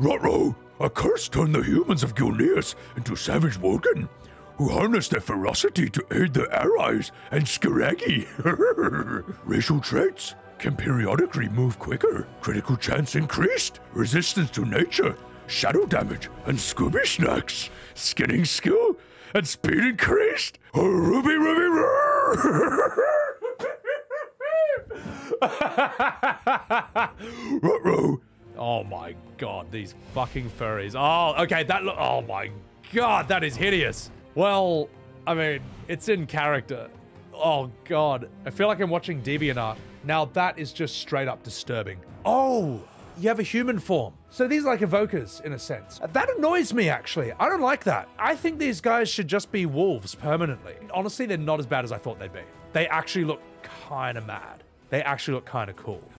Ruh-roh, a curse turned the humans of Gilneas into savage Worgen, who harnessed their ferocity to aid their allies and Skiragi. Racial traits can periodically move quicker, critical chance increased, resistance to nature, shadow damage, and Scooby Snacks, skinning skill, and speed increased. Oh, Ruby. Ruh-roh. Oh my god, these fucking furries. Oh, okay, that look. Oh my god, that is hideous. Well, I mean, it's in character. Oh god. I feel like I'm watching DeviantArt. Now that is just straight up disturbing. Oh, you have a human form. So these are like evokers in a sense. That annoys me actually. I don't like that. I think these guys should just be wolves permanently. Honestly, they're not as bad as I thought they'd be. They actually look kind of mad. They actually look kind of cool.